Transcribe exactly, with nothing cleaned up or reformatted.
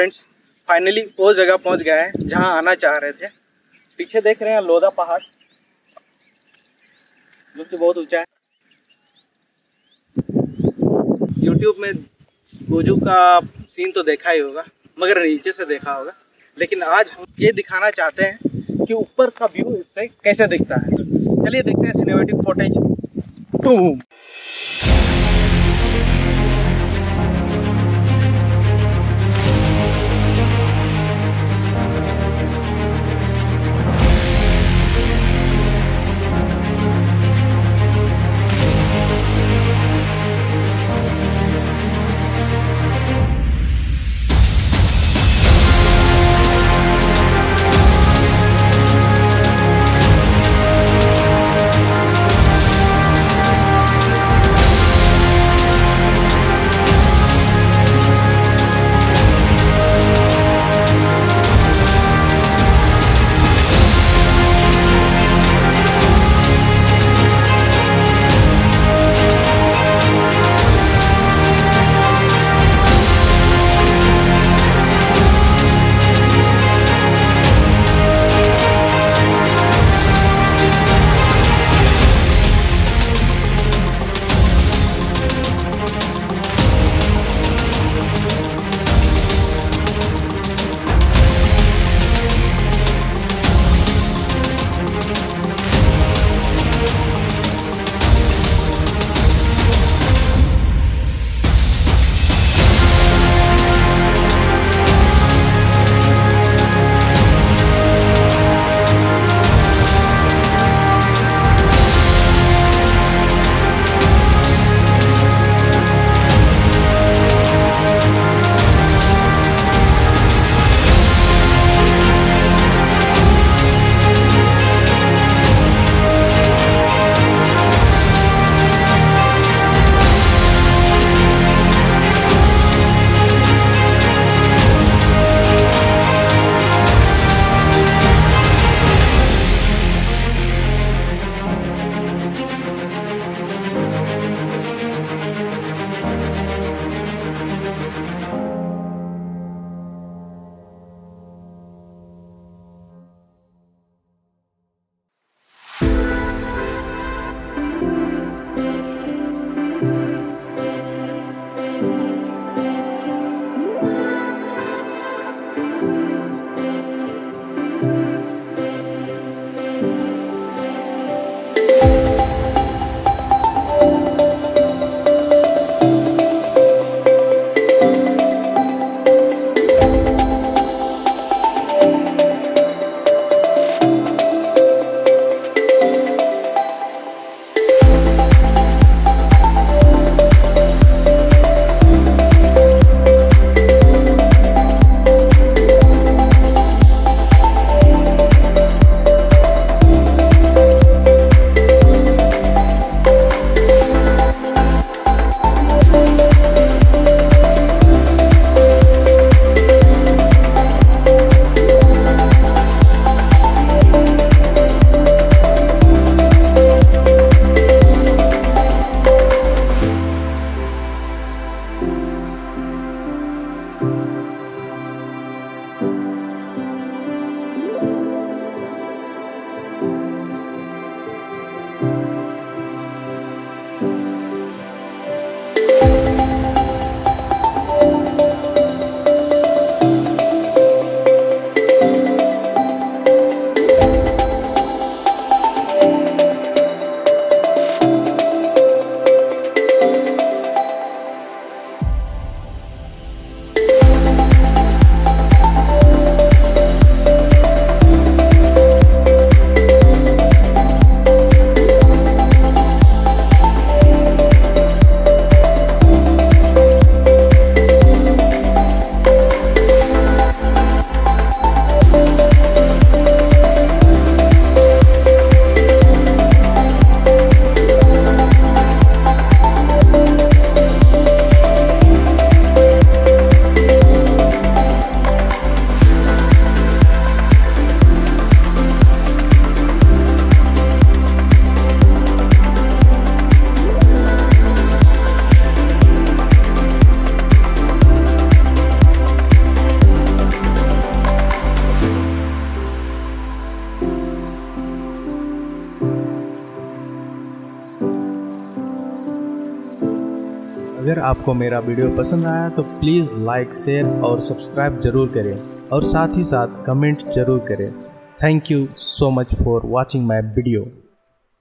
Friends, finally वो जगह पहुंच गए हैं जहां आना चाह रहे थे। पीछे देख रहे हैं लोधा पहाड़ जो कि बहुत ऊंचा है। यूट्यूब में गोजू का सीन तो देखा ही होगा, मगर नीचे से देखा होगा, लेकिन आज हम ये दिखाना चाहते हैं कि ऊपर का व्यू इससे कैसे दिखता है। चलिए देखते हैं सिनेमैटिक फुटेज। बूम! अगर आपको मेरा वीडियो पसंद आया तो प्लीज़ लाइक, शेयर और सब्सक्राइब जरूर करें और साथ ही साथ कमेंट जरूर करें। Thank you so much for watching my video.